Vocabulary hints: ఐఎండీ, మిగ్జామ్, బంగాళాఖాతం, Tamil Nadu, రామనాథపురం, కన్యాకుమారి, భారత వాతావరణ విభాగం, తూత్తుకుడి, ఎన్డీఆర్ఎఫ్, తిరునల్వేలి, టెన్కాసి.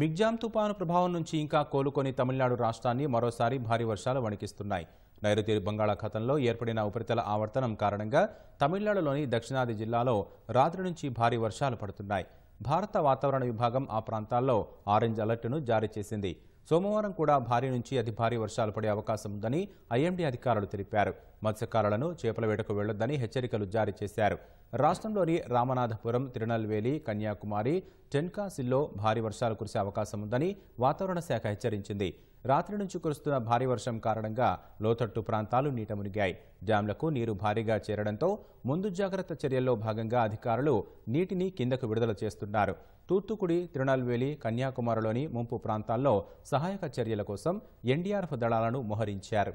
మిగ్జామ్ తుపాను ప్రభావం నుంచి ఇంకా కోలుకొని తమిళనాడు రాష్ట్రాన్ని మరోసారి భారీ వర్షాలు వణికిస్తున్నాయి. నైరుతి బంగాళాఖాతంలో ఏర్పడిన ఉపరితల ఆవర్తనం కారణంగా తమిళనాడులోని దక్షిణాది జిల్లాలో రాత్రి నుంచి భారీ వర్షాలు పడుతున్నాయి. భారత వాతావరణ విభాగం ఆ ప్రాంతాల్లో ఆరెంజ్ అలర్ట్ను జారీ చేసింది. సోమవారం కూడా భారీ నుంచి అతి భారీ వర్షాలు పడే అవకాశం ఉందని ఐఎండీ అధికారులు తెలిపారు. మత్స్యకారులను చేపల వేటకు వెళ్లొద్దని హెచ్చరికలు జారీ చేశారు. రాష్ట్రంలోని రామనాథపురం, తిరునల్వేలి, కన్యాకుమారి, టెన్కాసిల్లో భారీ వర్షాలు కురిసే అవకాశం ఉందని వాతావరణ శాఖ హెచ్చరించింది. రాత్రి నుంచి కురుస్తున్న భారీ వర్షం కారణంగా లోతట్టు ప్రాంతాలు నీట మునిగాయి. డ్యామ్లకు నీరు భారీగా చేరడంతో ముందు జాగ్రత్త చర్యల్లో భాగంగా అధికారులు నీటిని కిందకు విడుదల చేస్తున్నారు. తూత్తుకుడి, తిరునల్వేలి, కన్యాకుమారిలోని ముంపు ప్రాంతాల్లో సహాయక చర్యల కోసం ఎన్డీఆర్ఎఫ్ దళాలను మోహరించారు.